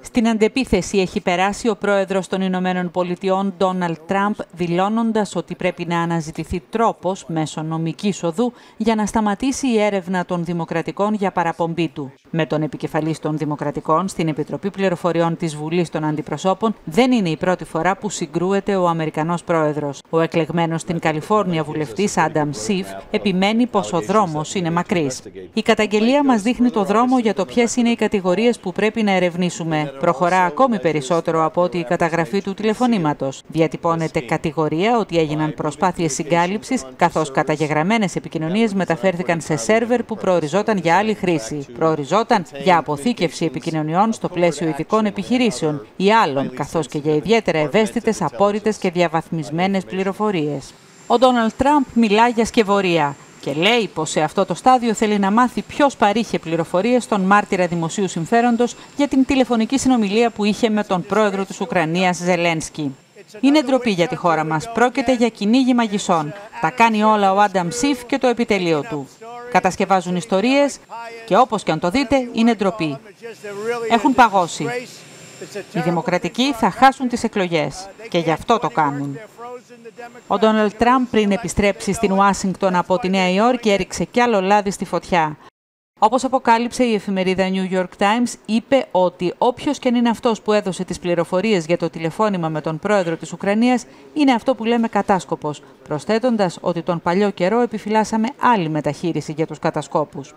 Στην αντεπίθεση έχει περάσει ο πρόεδρος των Ηνωμένων Πολιτειών, Ντόναλντ Τραμπ, δηλώνοντας ότι πρέπει να αναζητηθεί τρόπος μέσω νομικής οδού για να σταματήσει η έρευνα των Δημοκρατικών για παραπομπή του. Με τον επικεφαλής των Δημοκρατικών στην Επιτροπή Πληροφοριών της Βουλής των Αντιπροσώπων, δεν είναι η πρώτη φορά που συγκρούεται ο Αμερικανός πρόεδρος. Ο εκλεγμένος στην Καλιφόρνια βουλευτής Άνταμ Σιφ επιμένει πως ο δρόμος είναι μακρύς. Η καταγγελία μας δείχνει το δρόμο για το ποιες είναι οι κατηγορίες που πρέπει να ερευνήσουμε. Προχωρά ακόμη περισσότερο από ότι η καταγραφή του τηλεφωνήματος. Διατυπώνεται κατηγορία ότι έγιναν προσπάθειες συγκάλυψης, καθώς καταγεγραμμένες επικοινωνίες μεταφέρθηκαν σε σερβερ που προοριζόταν για άλλη χρήση. Προοριζόταν για αποθήκευση επικοινωνιών στο πλαίσιο ειδικών επιχειρήσεων ή άλλων, καθώς και για ιδιαίτερα ευαίσθητες, απόρριτες και διαβαθμισμένες πληροφορίες. Ο Ντόναλντ Τραμπ μιλά για σκευωρία και λέει πως σε αυτό το στάδιο θέλει να μάθει ποιος παρήχε πληροφορίες στον μάρτυρα δημοσίου συμφέροντος για την τηλεφωνική συνομιλία που είχε με τον πρόεδρο της Ουκρανίας, Ζελένσκι. Είναι ντροπή για τη χώρα μας. Πρόκειται για κυνήγι μαγισσών. Τα κάνει όλα ο Άνταμ Σιφ και το επιτελείο του. Κατασκευάζουν ιστορίες και όπως και αν το δείτε είναι ντροπή. Έχουν παγώσει. Οι Δημοκρατικοί θα χάσουν τις εκλογές και γι' αυτό το κάνουν. Ο Ντόναλντ Τραμπ πριν επιστρέψει στην Ουάσιγκτον από τη Νέα Υόρκη έριξε κι άλλο λάδι στη φωτιά. Όπως αποκάλυψε η εφημερίδα New York Times, είπε ότι όποιος και αν είναι αυτός που έδωσε τις πληροφορίες για το τηλεφώνημα με τον πρόεδρο της Ουκρανίας είναι αυτό που λέμε κατάσκοπος, προσθέτοντας ότι τον παλιό καιρό επιφυλάσσαμε άλλη μεταχείριση για τους κατασκόπους.